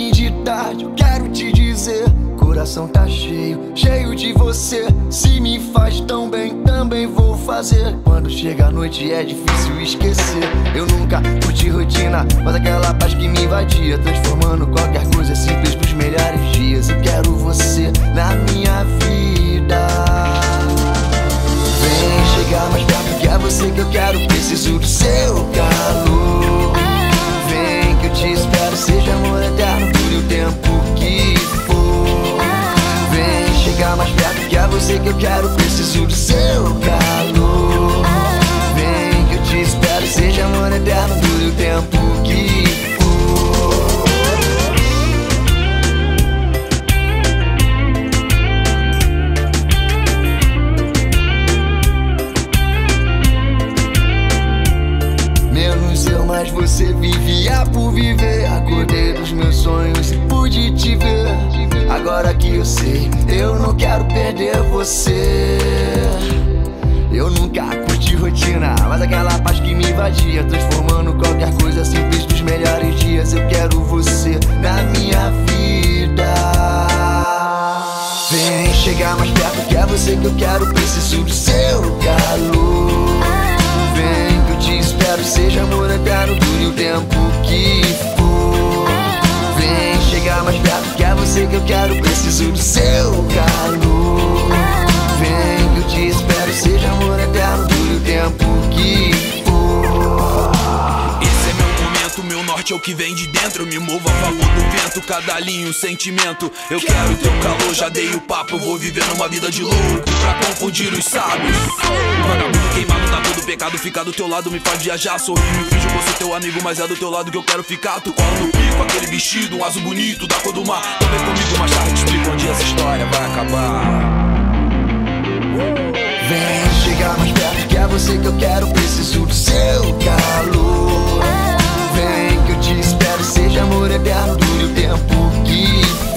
fim de tarde, eu quero te dizer, coração tá cheio, cheio de você. Se me faz tão bem, também vou fazer. Quando chega a noite é difícil esquecer. Eu nunca curti rotina, mas aquela paz que me invadia, transformando qualquer coisa simples pros melhores dias. Eu quero você na minha vida. Vem chegar mais perto, que é você que eu quero. Preciso do seu calor. Vem que eu te espero, seja amor eterno, dure o tempo que for. Vem chegar mais perto, que é você que eu quero. Preciso do seu calor. Vem que eu te espero, seja amor eterno, dure o tempo que for. Mas você vivia por viver. Acordei dos meus sonhos e pude te ver. Agora que eu sei, eu não quero perder você. Eu nunca curti rotina, mas aquela paz que me invadia, transformando qualquer coisa simples dos melhores dias. Eu quero você na minha vida. Vem chegar mais perto, que é você que eu quero. Preciso do seu calor. Vem te espero, seja amor eterno, dure o tempo que for. Vem chegar mais perto, que é você que eu quero. Preciso do seu calor. Vem que eu te espero, seja amor eterno, dure o tempo que for. Esse é meu momento, meu norte é o que vem de dentro. Eu me movo a favor do vento, cada linha um sentimento. Eu quero teu calor, já dei o papo. Eu vou vivendo uma vida de louco pra confundir os sábios. Vagabundo queimado na mão do pecado, ficar do teu lado me faz viajar. Sorri, me finge, vou ser teu amigo, mas é do teu lado que eu quero ficar. Tu cola no pico, aquele vestido, um azul bonito da cor do mar. Então vem comigo mais tarde, te explico onde essa história vai acabar. Vem chegar mais perto, que é você que eu quero. Preciso do seu calor. Vem que eu te espero, seja amor eterno, dure o tempo que